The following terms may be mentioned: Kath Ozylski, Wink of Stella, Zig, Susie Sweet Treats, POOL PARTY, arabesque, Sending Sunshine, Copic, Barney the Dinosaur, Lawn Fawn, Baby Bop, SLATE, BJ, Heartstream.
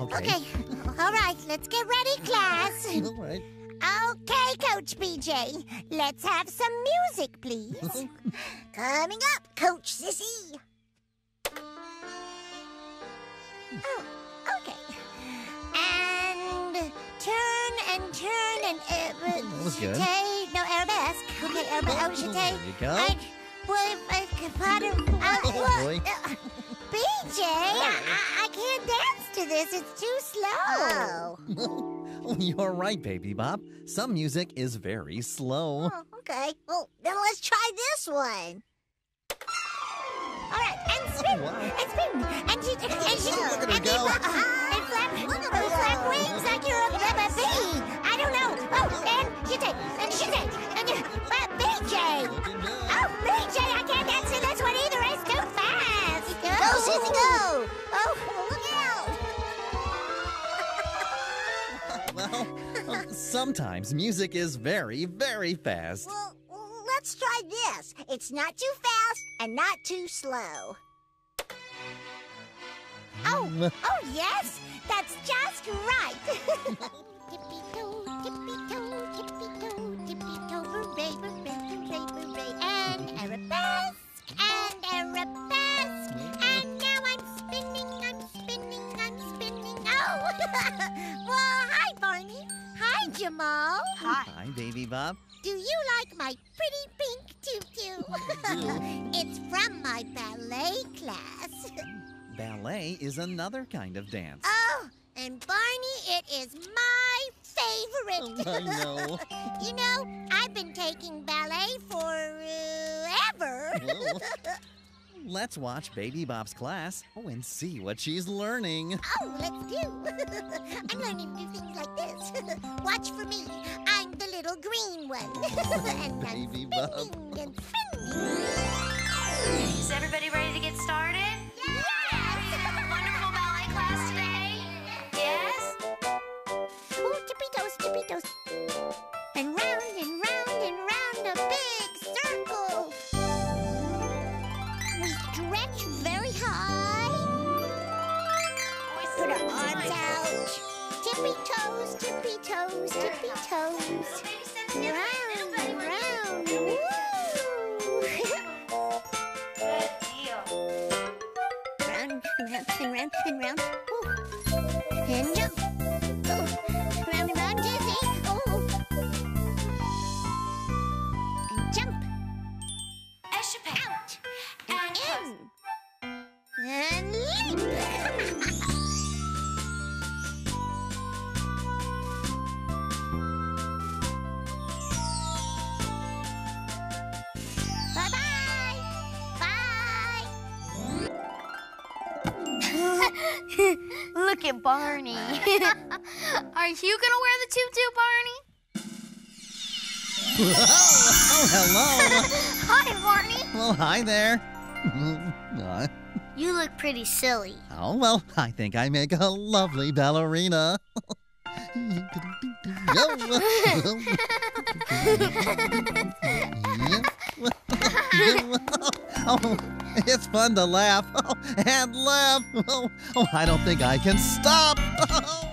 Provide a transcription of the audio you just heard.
Okay. All right, let's get ready, class. All right. Okay, Coach BJ, let's have some music, please. Coming up, Coach Sissy. Oh, okay. And turn and shate, no arabesque. Okay, arabesque. Oh, there you go. BJ, I can't dance to this. It's too slow. Oh. You're right, Baby Bop. Some music is very slow. Oh, okay. Well, then let's try this one. All right, and spin, and spin, and she, look at her go. And flap, flap wings like you're a bee. I don't know. Oh, and she did, and you, BJ. Oh, BJ, I can't dance to this one either. It's too fast. Go, Sissy, go. Oh, look out. Well, sometimes music is very, very fast. Well, let's try this. It's not too fast and not too slow. Oh yes, that's just right. Tippy toe, ray, and arabesque, and now I'm spinning. Oh, well, hi Barney, hi Jamal, hi Baby Bop. Do you like my pretty pink tutu? It's from my ballet class. Ballet is another kind of dance. Oh, and Barney, it is my favorite. I know. You know, I've been taking ballet forever. Well, let's watch Baby Bop's class and see what she's learning. Oh, let's do. I'm learning new things like this. Watch for me. I'm the little green one. And Baby Bop. Is everybody ready to get started? Yes! Are you having a wonderful ballet class today? Yes? Ooh, tippy-toes. And round and round and round a big circle. We stretch very high. Put our arms out. Tippy-toes, tippy-toes, tippy-toes. Round and round. Woo! Good deal. Round and round and round and round. Ooh. And jump. Ooh. Round and round, dizzy. Ooh. And jump. Out. And in. And leap. Look at Barney. Are you gonna wear the tutu, Barney? Oh, hello. Hi, Barney. Well, hi there. You look pretty silly. Oh, well, I think I make a lovely ballerina. Oh, it's fun to laugh. Oh, and laugh. Oh, I don't think I can stop.